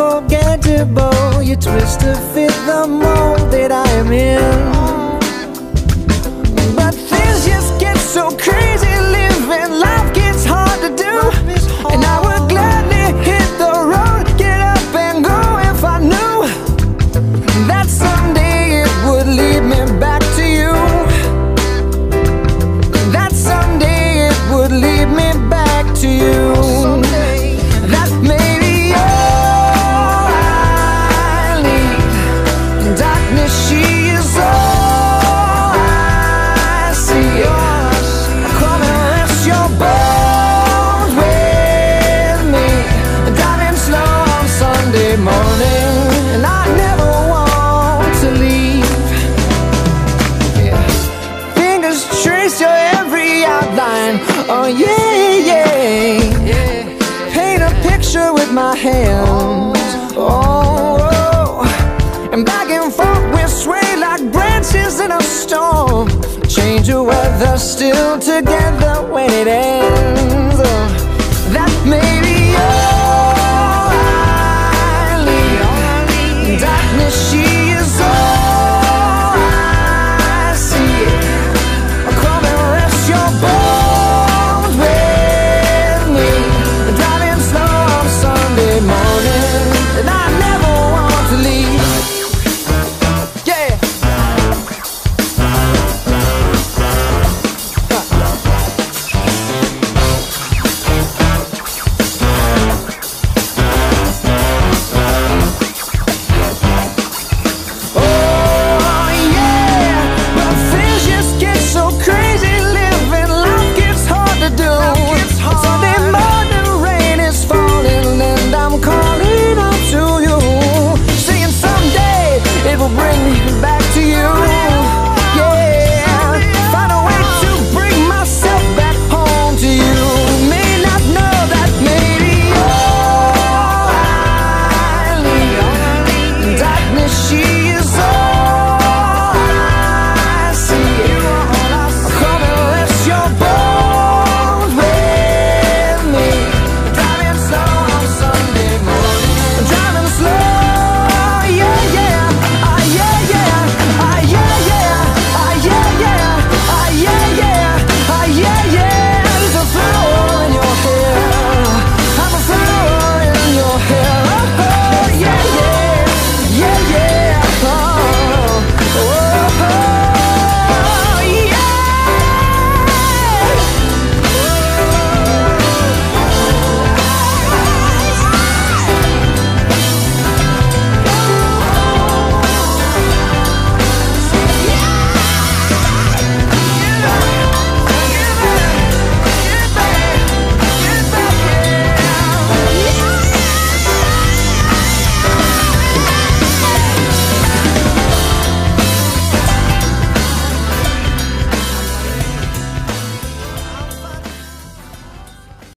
unforgettable. You twist to fit the mold that I am in. But things just get so crazy living. Life gets hard to do, and I would gladly hit the road, get up and go if I knew that someday it would lead me back to you. That someday it would lead me back to you. Oh yeah, yeah, yeah. Paint a picture with my hands. Oh, oh. And back and forth we sway like branches in a storm. Change the weather, still together when it ends.